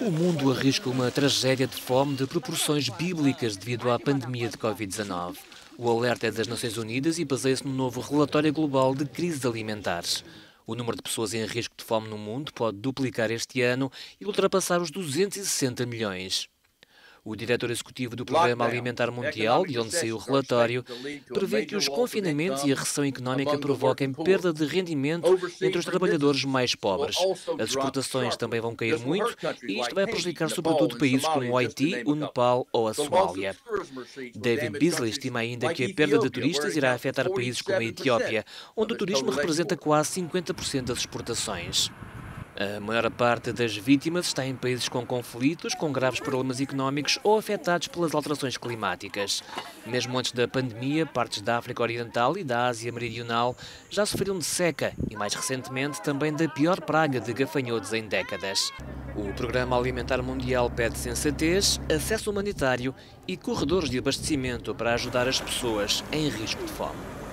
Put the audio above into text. O mundo arrisca uma tragédia de fome de proporções bíblicas devido à pandemia de Covid-19. O alerta é das Nações Unidas e baseia-se no novo relatório global de crises alimentares. O número de pessoas em risco de fome no mundo pode duplicar este ano e ultrapassar os 260 milhões. O diretor executivo do Programa Alimentar Mundial, de onde saiu o relatório, prevê que os confinamentos e a recessão económica provoquem perda de rendimento entre os trabalhadores mais pobres. As exportações também vão cair muito e isto vai prejudicar sobretudo países como o Haiti, o Nepal ou a Somália. David Beasley estima ainda que a perda de turistas irá afetar países como a Etiópia, onde o turismo representa quase 50% das exportações. A maior parte das vítimas está em países com conflitos, com graves problemas económicos ou afetados pelas alterações climáticas. Mesmo antes da pandemia, partes da África Oriental e da Ásia Meridional já sofreram de seca e, mais recentemente, também da pior praga de gafanhotos em décadas. O Programa Alimentar Mundial pede sensatez, acesso humanitário e corredores de abastecimento para ajudar as pessoas em risco de fome.